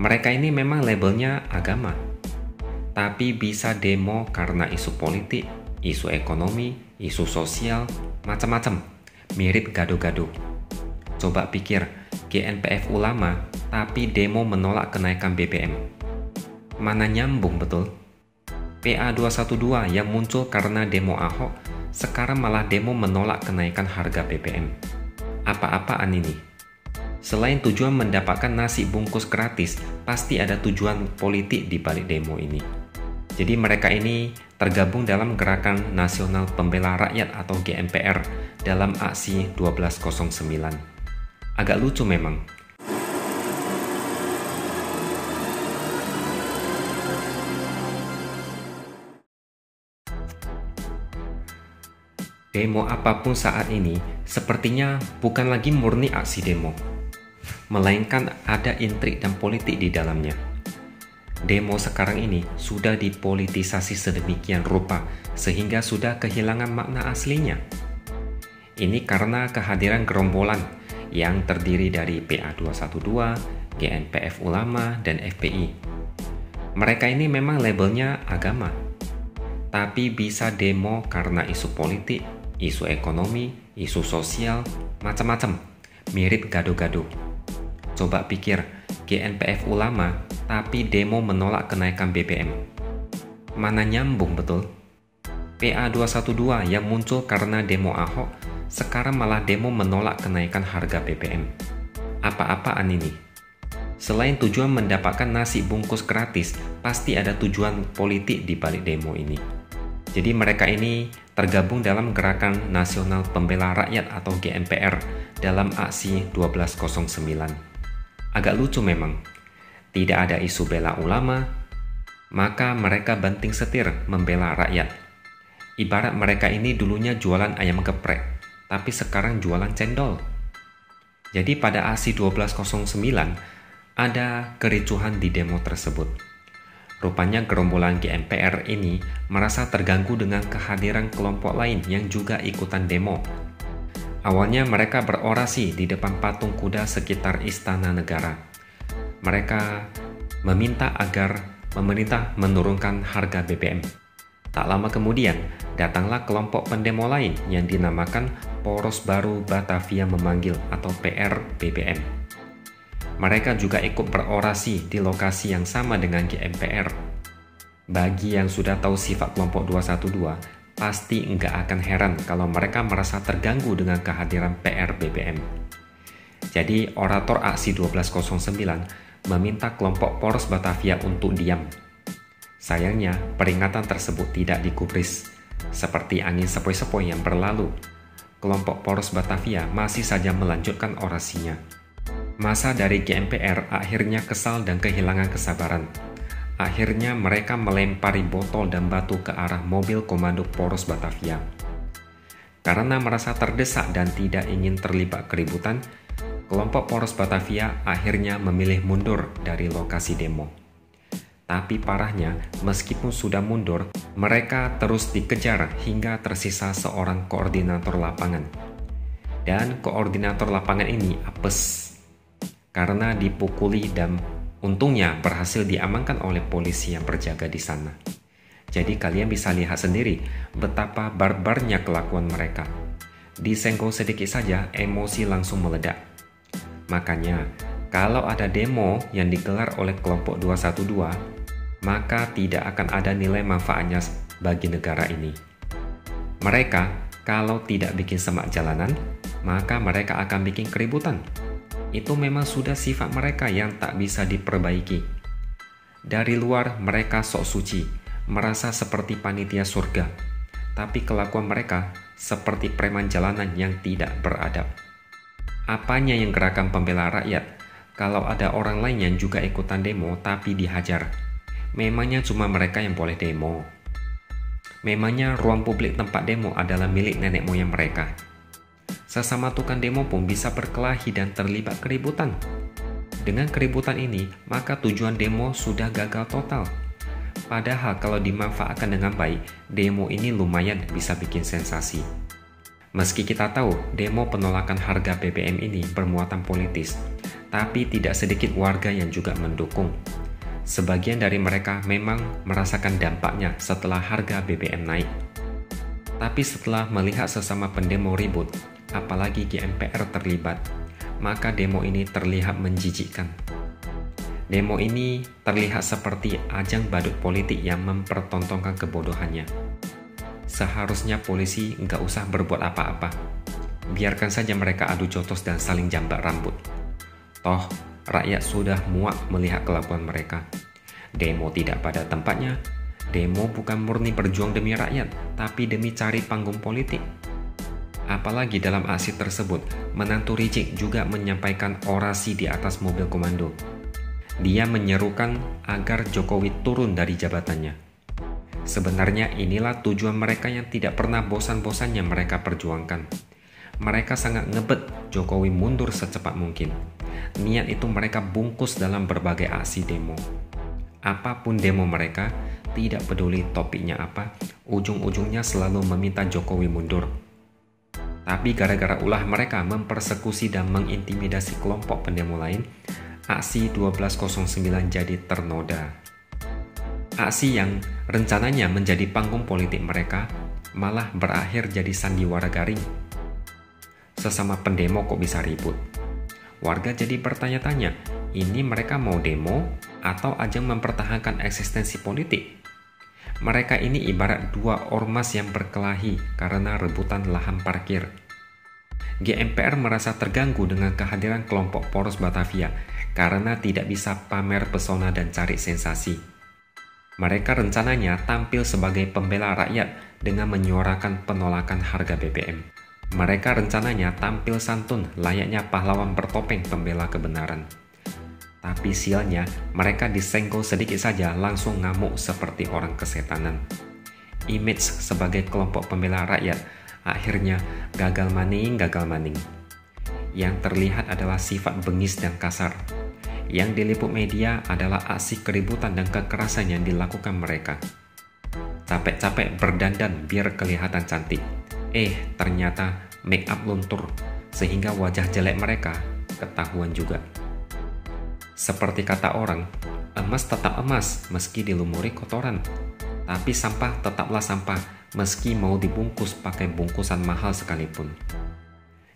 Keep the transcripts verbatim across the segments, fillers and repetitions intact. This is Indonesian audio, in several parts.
Mereka ini memang labelnya agama, tapi bisa demo karena isu politik, isu ekonomi, isu sosial, macam-macam. Mirip gado-gado. Coba pikir, G N P F ulama, tapi demo menolak kenaikan B B M. Mana nyambung, betul? P A dua satu dua yang muncul karena demo Ahok, sekarang malah demo menolak kenaikan harga B B M. Apa-apaan ini? Selain tujuan mendapatkan nasi bungkus gratis, pasti ada tujuan politik di balik demo ini. Jadi mereka ini tergabung dalam Gerakan Nasional Pembela Rakyat atau G N P R dalam Aksi dua belas nol sembilan. Agak lucu memang. Demo apapun saat ini sepertinya bukan lagi murni aksi demo, melainkan ada intrik dan politik di dalamnya. Demo sekarang ini sudah dipolitisasi sedemikian rupa sehingga sudah kehilangan makna aslinya. Ini karena kehadiran gerombolan yang terdiri dari P A dua satu dua, G N P F ulama, dan F P I. Mereka ini memang labelnya agama, tapi bisa demo karena isu politik, isu ekonomi, isu sosial, macam-macam. Mirip gado-gado. Coba pikir, G N P F ulama, tapi demo menolak kenaikan B B M. Mana nyambung, betul? P A dua satu dua yang muncul karena demo Ahok, sekarang malah demo menolak kenaikan harga B B M. Apa-apaan ini? Selain tujuan mendapatkan nasi bungkus gratis, pasti ada tujuan politik di balik demo ini. Jadi mereka ini tergabung dalam Gerakan Nasional Pembela Rakyat atau G N P R dalam Aksi dua belas nol sembilan. Agak lucu memang. Tidak ada isu bela ulama, maka mereka banting setir membela rakyat. Ibarat mereka ini dulunya jualan ayam geprek, tapi sekarang jualan cendol. Jadi pada Aksi dua belas nol sembilan ada kericuhan di demo tersebut. Rupanya gerombolan G N P R ini merasa terganggu dengan kehadiran kelompok lain yang juga ikutan demo. Awalnya mereka berorasi di depan patung kuda sekitar Istana Negara. Mereka meminta agar pemerintah menurunkan harga B B M. Tak lama kemudian, datanglah kelompok pendemo lain yang dinamakan Poros Baru Batavia Memanggil atau P R B B M. Mereka juga ikut berorasi di lokasi yang sama dengan G N P R. Bagi yang sudah tahu sifat kelompok dua satu dua, pasti nggak akan heran kalau mereka merasa terganggu dengan kehadiran P R B B M. Jadi, orator Aksi dua belas nol sembilan meminta kelompok Poros Batavia untuk diam. Sayangnya, peringatan tersebut tidak digubris, seperti angin sepoi-sepoi yang berlalu. Kelompok Poros Batavia masih saja melanjutkan orasinya. Masa dari G N P R akhirnya kesal dan kehilangan kesabaran. Akhirnya mereka melempari botol dan batu ke arah mobil komando Poros Batavia. Karena merasa terdesak dan tidak ingin terlibat keributan, kelompok Poros Batavia akhirnya memilih mundur dari lokasi demo. Tapi parahnya, meskipun sudah mundur, mereka terus dikejar hingga tersisa seorang koordinator lapangan. Dan koordinator lapangan ini apes karena dipukuli dan untungnya berhasil diamankan oleh polisi yang berjaga di sana. Jadi kalian bisa lihat sendiri betapa barbarnya kelakuan mereka. Disenggol sedikit saja, emosi langsung meledak. Makanya, kalau ada demo yang digelar oleh kelompok dua satu dua, maka tidak akan ada nilai manfaatnya bagi negara ini. Mereka, kalau tidak bikin semak jalanan, maka mereka akan bikin keributan. Itu memang sudah sifat mereka yang tak bisa diperbaiki. Dari luar mereka sok suci, merasa seperti panitia surga, tapi kelakuan mereka seperti preman jalanan yang tidak beradab. Apanya yang gerakan pembela rakyat kalau ada orang lain yang juga ikutan demo tapi dihajar? Memangnya cuma mereka yang boleh demo? Memangnya ruang publik tempat demo adalah milik nenek moyang mereka? Sesama tukang demo pun bisa berkelahi dan terlibat keributan. Dengan keributan ini, maka tujuan demo sudah gagal total. Padahal kalau dimanfaatkan dengan baik, demo ini lumayan bisa bikin sensasi. Meski kita tahu demo penolakan harga B B M ini bermuatan politis, tapi tidak sedikit warga yang juga mendukung. Sebagian dari mereka memang merasakan dampaknya setelah harga B B M naik. Tapi setelah melihat sesama pendemo ribut, apalagi G N P R terlibat, maka demo ini terlihat menjijikkan. Demo ini terlihat seperti ajang badut politik yang mempertontonkan kebodohannya. Seharusnya polisi nggak usah berbuat apa-apa. Biarkan saja mereka adu jotos dan saling jambak rambut. Toh, rakyat sudah muak melihat kelakuan mereka. Demo tidak pada tempatnya. Demo bukan murni berjuang demi rakyat, tapi demi cari panggung politik. Apalagi dalam aksi tersebut, menantu Rizieq juga menyampaikan orasi di atas mobil komando. Dia menyerukan agar Jokowi turun dari jabatannya. Sebenarnya inilah tujuan mereka yang tidak pernah bosan-bosannya mereka perjuangkan. Mereka sangat ngebet Jokowi mundur secepat mungkin. Niat itu mereka bungkus dalam berbagai aksi demo. Apapun demo mereka, tidak peduli topiknya apa, ujung-ujungnya selalu meminta Jokowi mundur. Tapi gara-gara ulah mereka mempersekusi dan mengintimidasi kelompok pendemo lain, aksi dua belas nol sembilan jadi ternoda. Aksi yang rencananya menjadi panggung politik mereka malah berakhir jadi sandiwara garing. Sesama pendemo kok bisa ribut? Warga jadi bertanya-tanya, ini mereka mau demo atau ajang mempertahankan eksistensi politik? Mereka ini ibarat dua ormas yang berkelahi karena rebutan lahan parkir. G N P R merasa terganggu dengan kehadiran kelompok Poros Batavia karena tidak bisa pamer pesona dan cari sensasi. Mereka rencananya tampil sebagai pembela rakyat dengan menyuarakan penolakan harga B B M. Mereka rencananya tampil santun layaknya pahlawan bertopeng pembela kebenaran. Tapi sialnya, mereka disenggol sedikit saja langsung ngamuk seperti orang kesetanan. Image sebagai kelompok pembela rakyat akhirnya gagal maning, gagal maning. Yang terlihat adalah sifat bengis dan kasar. Yang diliput media adalah aksi keributan dan kekerasan yang dilakukan mereka. Capek-capek berdandan biar kelihatan cantik. Eh, ternyata make up luntur, sehingga wajah jelek mereka ketahuan juga. Seperti kata orang, emas tetap emas meski dilumuri kotoran. Tapi sampah tetaplah sampah meski mau dibungkus pakai bungkusan mahal sekalipun.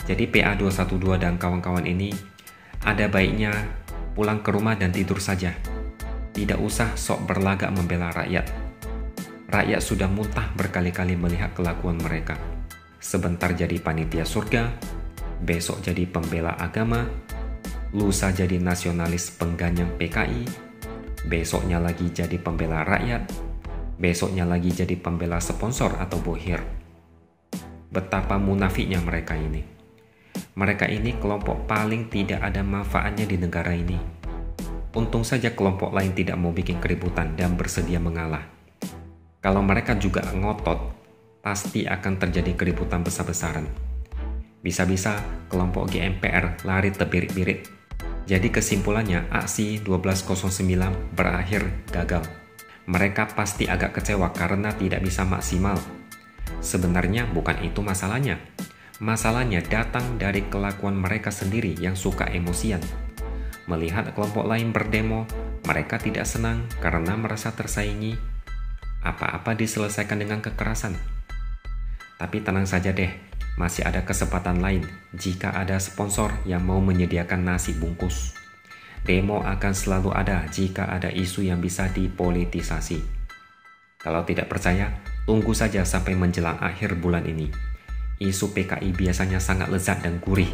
Jadi P A dua satu dua dan kawan-kawan ini ada baiknya pulang ke rumah dan tidur saja. Tidak usah sok berlagak membela rakyat. Rakyat sudah muntah berkali-kali melihat kelakuan mereka. Sebentar jadi panitia surga, besok jadi pembela agama, lusa jadi nasionalis pengganyang P K I, besoknya lagi jadi pembela rakyat, besoknya lagi jadi pembela sponsor atau bohir. Betapa munafiknya mereka ini. Mereka ini kelompok paling tidak ada manfaatnya di negara ini. Untung saja kelompok lain tidak mau bikin keributan dan bersedia mengalah. Kalau mereka juga ngotot, pasti akan terjadi keributan besar-besaran. Bisa-bisa kelompok G N P R lari terbirit-birit. Jadi kesimpulannya aksi dua belas nol sembilan berakhir gagal. Mereka pasti agak kecewa karena tidak bisa maksimal. Sebenarnya bukan itu masalahnya. Masalahnya datang dari kelakuan mereka sendiri yang suka emosian. Melihat kelompok lain berdemo, mereka tidak senang karena merasa tersaingi. Apa-apa diselesaikan dengan kekerasan. Tapi tenang saja deh, masih ada kesempatan lain jika ada sponsor yang mau menyediakan nasi bungkus. Demo akan selalu ada jika ada isu yang bisa dipolitisasi. Kalau tidak percaya, tunggu saja sampai menjelang akhir bulan ini. Isu P K I biasanya sangat lezat dan gurih,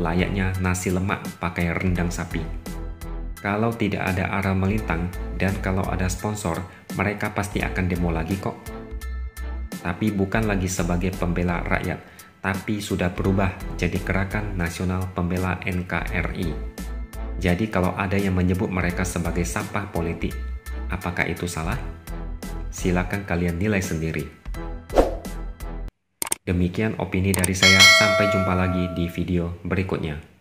layaknya nasi lemak pakai rendang sapi. Kalau tidak ada arah melintang dan kalau ada sponsor, mereka pasti akan demo lagi kok. Tapi bukan lagi sebagai pembela rakyat, tapi sudah berubah jadi gerakan nasional pembela N K R I. Jadi kalau ada yang menyebut mereka sebagai sampah politik, apakah itu salah? Silakan kalian nilai sendiri. Demikian opini dari saya, sampai jumpa lagi di video berikutnya.